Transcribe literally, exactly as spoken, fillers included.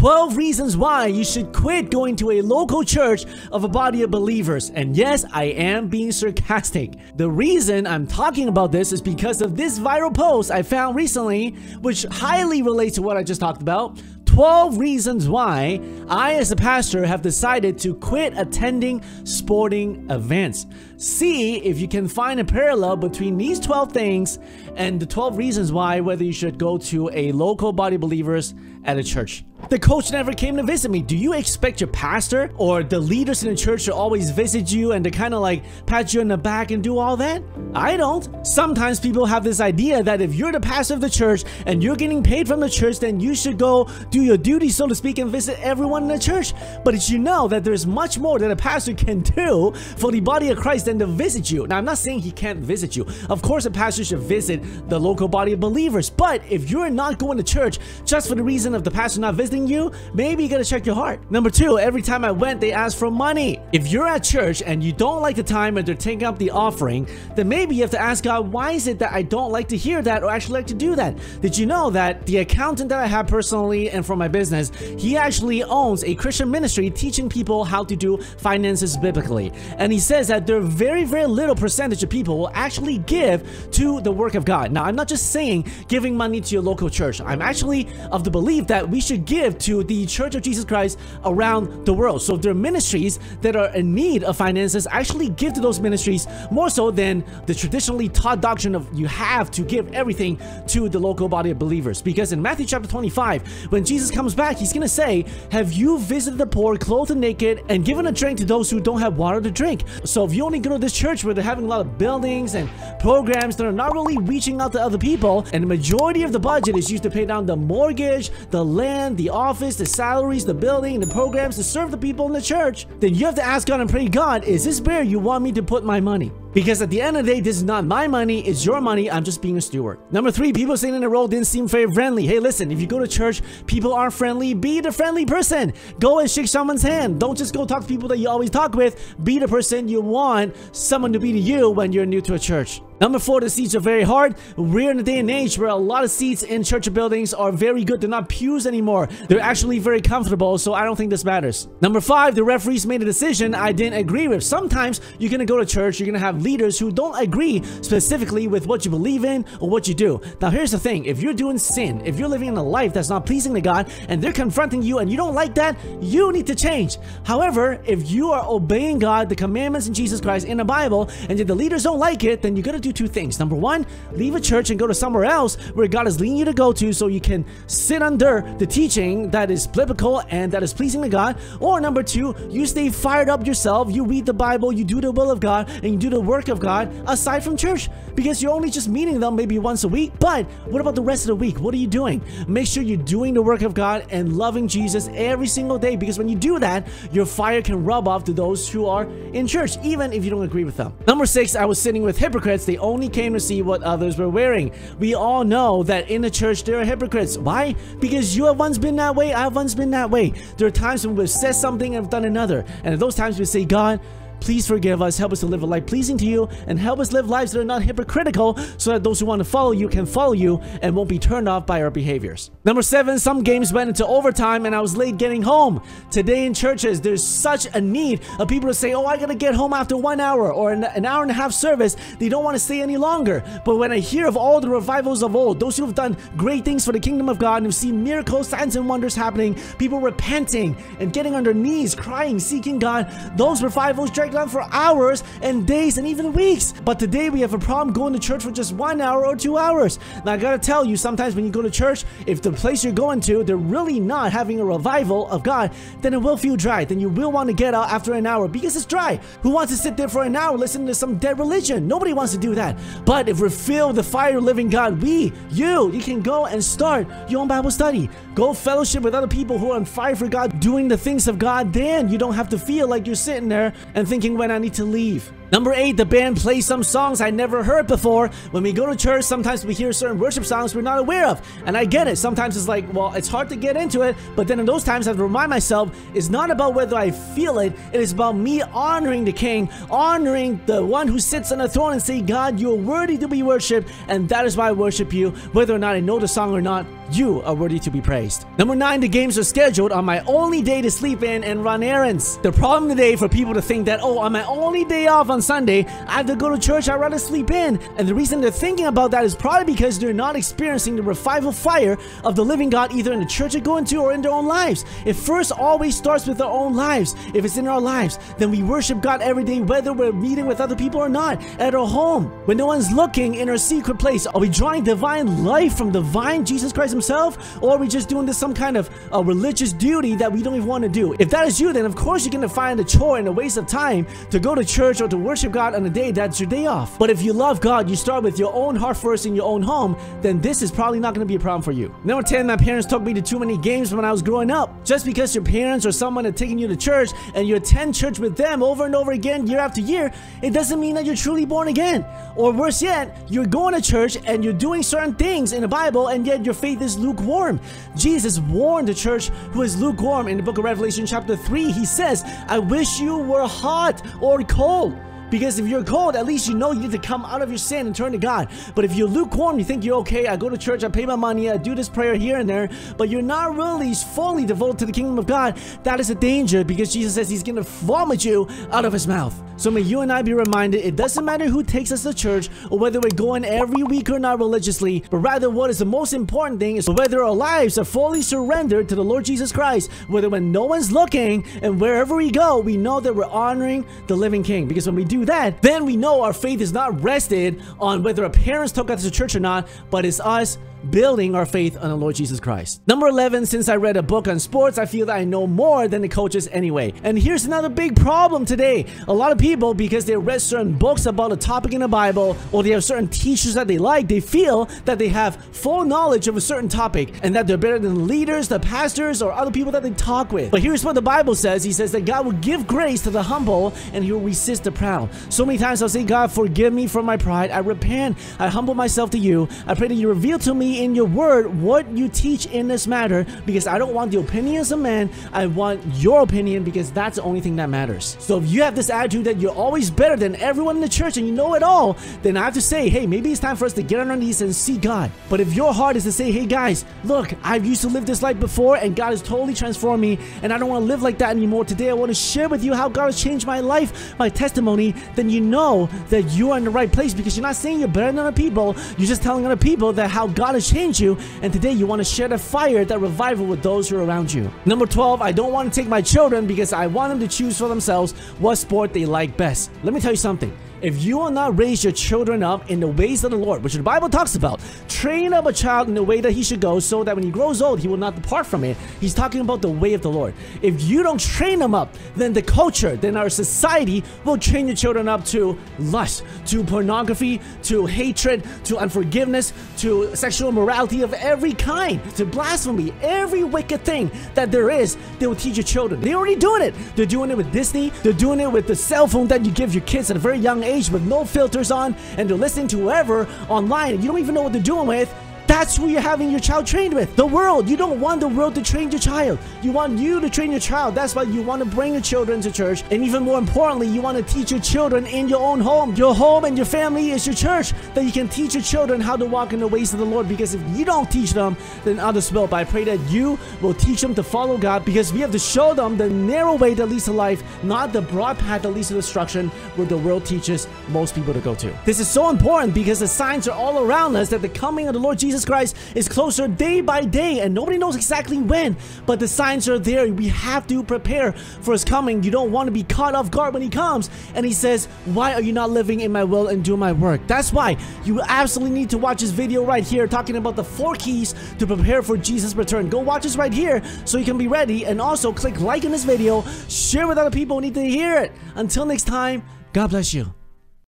twelve reasons why you should quit going to a local church of a body of believers. And yes, I am being sarcastic. The reason I'm talking about this is because of this viral post I found recently, which highly relates to what I just talked about. twelve reasons why I as a pastor have decided to quit attending sporting events. See if you can find a parallel between these twelve things and the twelve reasons why whether you should go to a local body of believers at a church. The coach never came to visit me. Do you expect your pastor or the leaders in the church to always visit you and to kind of like pat you on the back and do all that? I don't. Sometimes people have this idea that if you're the pastor of the church and you're getting paid from the church, then you should go do your duty, so to speak, and visit everyone in the church. But did you know that there's much more that a pastor can do for the body of Christ than to visit you? Now, I'm not saying he can't visit you. Of course, a pastor should visit the local body of believers. But if you're not going to church just for the reason of the pastor not visiting you, maybe you gotta check your heart. Number two, every time I went, they asked for money. If you're at church and you don't like the time and they're taking up the offering, then maybe you have to ask God, why is it that I don't like to hear that or actually like to do that? Did you know that the accountant that I have personally and for my business, he actually owns a Christian ministry teaching people how to do finances biblically. And he says that there are very, very little percentage of people will actually give to the work of God. Now, I'm not just saying giving money to your local church. I'm actually of the belief that we should give to the Church of Jesus Christ around the world. So if there are ministries that are in need of finances, actually give to those ministries more so than the traditionally taught doctrine of you have to give everything to the local body of believers. Because in Matthew chapter twenty-five, when Jesus comes back, he's going to say, have you visited the poor, clothed and naked, and given a drink to those who don't have water to drink? So if you only go to this church where they're having a lot of buildings and programs that are not really reaching out to other people, and the majority of the budget is used to pay down the mortgage, the land, the office, the salaries, the building, the programs to serve the people in the church, then you have to ask God and pray, God, is this where you want me to put my money? Because at the end of the day, this is not my money, it's your money, I'm just being a steward. Number three, people sitting in the row didn't seem very friendly. Hey, listen, if you go to church, people aren't friendly, be the friendly person. Go and shake someone's hand. Don't just go talk to people that you always talk with. Be the person you want someone to be to you when you're new to a church. Number four, the seats are very hard. We're in a day and age where a lot of seats in church buildings are very good. They're not pews anymore. They're actually very comfortable, so I don't think this matters. Number five, the referees made a decision I didn't agree with. Sometimes you're gonna go to church, you're gonna have leaders who don't agree specifically with what you believe in or what you do. Now here's the thing, if you're doing sin, if you're living a life that's not pleasing to God and they're confronting you and you don't like that, you need to change. However, if you are obeying God, the commandments in Jesus Christ in the Bible, and yet the leaders don't like it, then you gotta do two things. Number one, leave a church and go to somewhere else where God is leading you to go to so you can sit under the teaching that is biblical and that is pleasing to God. Or number two, you stay fired up yourself, you read the Bible, you do the will of God, and you do the work of God aside from church, because you're only just meeting them maybe once a week. But what about the rest of the week? What are you doing? Make sure you're doing the work of God and loving Jesus every single day, because when you do that, your fire can rub off to those who are in church, even if you don't agree with them. Number six, I was sitting with hypocrites. They only came to see what others were wearing. We all know that in the church there are hypocrites. Why? Because you have once been that way, I have once been that way. There are times when we've said something and have done another. And at those times we say, God, please forgive us, help us to live a life pleasing to you, and help us live lives that are not hypocritical so that those who want to follow you can follow you and won't be turned off by our behaviors. Number seven, some games went into overtime and I was late getting home. Today in churches, there's such a need of people to say, oh, I gotta get home after one hour or an, an hour and a half service. They don't want to stay any longer. But when I hear of all the revivals of old, those who have done great things for the kingdom of God and who've seen miracles, signs, and wonders happening, people repenting and getting on their knees, crying, seeking God, those revivals dragged on for hours and days and even weeks. But today we have a problem going to church for just one hour or two hours. Now I gotta tell you, sometimes when you go to church, if the place you're going to, they're really not having a revival of God, then it will feel dry. Then you will want to get out after an hour because it's dry. Who wants to sit there for an hour listening to some dead religion? Nobody wants to do that. But if we're filled with the fire of living God, we, you, you can go and start your own Bible study. Go fellowship with other people who are on fire for God, doing the things of God. Then you don't have to feel like you're sitting there and thinking when I need to leave. Number eight, the band plays some songs I never heard before. When we go to church, sometimes we hear certain worship songs we're not aware of. And I get it. Sometimes it's like, well, it's hard to get into it. But then in those times, I have to remind myself, it's not about whether I feel it. It is about me honoring the King, honoring the one who sits on the throne and say, God, you are worthy to be worshipped. And that is why I worship you. Whether or not I know the song or not, you are worthy to be praised. Number nine, the games are scheduled on my only day to sleep in and run errands. The problem today for people to think that, oh, on my only day off on Sunday, I have to go to church, I'd rather sleep in. And the reason they're thinking about that is probably because they're not experiencing the revival fire of the living God either in the church they go into or in their own lives. It first always starts with our own lives. If it's in our lives, then we worship God every day, whether we're meeting with other people or not, at our home, when no one's looking, in our secret place. Are we drawing divine life from divine Jesus Christ himself, or are we just doing this some kind of uh, religious duty that we don't even want to do? If that is you, then of course you're going to find a chore and a waste of time to go to church or to worship God on a day that's your day off. But if you love God, you start with your own heart first in your own home, then this is probably not going to be a problem for you. Number ten, my parents took me to too many games when I was growing up. Just because your parents or someone are taking you to church and you attend church with them over and over again year after year, it doesn't mean that you're truly born again. Or worse yet, you're going to church and you're doing certain things in the Bible and yet your faith is lukewarm. Jesus warned the church who is lukewarm in the book of Revelation chapter three. He says, I wish you were hot or cold. Because if you're cold, at least you know you need to come out of your sin and turn to God. But if you're lukewarm, you think you're okay, I go to church, I pay my money, I do this prayer here and there, but you're not really fully devoted to the kingdom of God, that is a danger, because Jesus says he's going to vomit you out of his mouth. So may you and I be reminded, it doesn't matter who takes us to church or whether we're going every week or not religiously, but rather what is the most important thing is whether our lives are fully surrendered to the Lord Jesus Christ, whether when no one's looking and wherever we go, we know that we're honoring the living King. Because when we do that, then we know our faith is not rested on whether our parents took us to church or not, but it's us building our faith on the Lord Jesus Christ. Number eleven, since I read a book on sports, I feel that I know more than the coaches anyway. And here's another big problem today. A lot of people, because they read certain books about a topic in the Bible, or they have certain teachers that they like, they feel that they have full knowledge of a certain topic and that they're better than the leaders, the pastors, or other people that they talk with. But here's what the Bible says. He says that God will give grace to the humble and he will resist the proud. So many times I'll say, God, forgive me for my pride. I repent. I humble myself to you. I pray that you reveal to me in your word what you teach in this matter, because I don't want the opinions of man. I want your opinion, because that's the only thing that matters. So if you have this attitude that you're always better than everyone in the church and you know it all, then I have to say, hey, maybe it's time for us to get on our knees and see God. But if your heart is to say, hey guys, look, I've used to live this life before and God has totally transformed me and I don't want to live like that anymore. Today I want to share with you how God has changed my life, my testimony, then you know that you are in the right place, because you're not saying you're better than other people. You're just telling other people that how God has change you, and today you want to share the fire, that revival, with those who are around you. Number twelve, I don't want to take my children because I want them to choose for themselves what sport they like best. Let me tell you something. If you will not raise your children up in the ways of the Lord, which the Bible talks about, train up a child in the way that he should go, so that when he grows old, he will not depart from it. He's talking about the way of the Lord. If you don't train them up, then the culture, then our society will train your children up to lust, to pornography, to hatred, to unforgiveness, to sexual immorality of every kind, to blasphemy, every wicked thing that there is, they will teach your children. They're already doing it. They're doing it with Disney. They're doing it with the cell phone that you give your kids at a very young age, with no filters on, and they're listening to whoever online and you don't even know what they're doing with. That's who you're having your child trained with. The world. You don't want the world to train your child. You want you to train your child. That's why you want to bring your children to church. And even more importantly, you want to teach your children in your own home. Your home and your family is your church, that you can teach your children how to walk in the ways of the Lord. Because if you don't teach them, then others will. But I pray that you will teach them to follow God, because we have to show them the narrow way that leads to life, not the broad path that leads to destruction, where the world teaches most people to go to. This is so important, because the signs are all around us that the coming of the Lord Jesus Christ is closer day by day, and nobody knows exactly when, but the signs are there. We have to prepare for his coming. You don't want to be caught off guard when he comes and he says, why are you not living in my will and do my work? That's why you absolutely need to watch this video right here, talking about the four keys to prepare for Jesus' return. Go watch this right here so you can be ready, and also click like on this video, share with other people who need to hear it. Until next time, God bless you.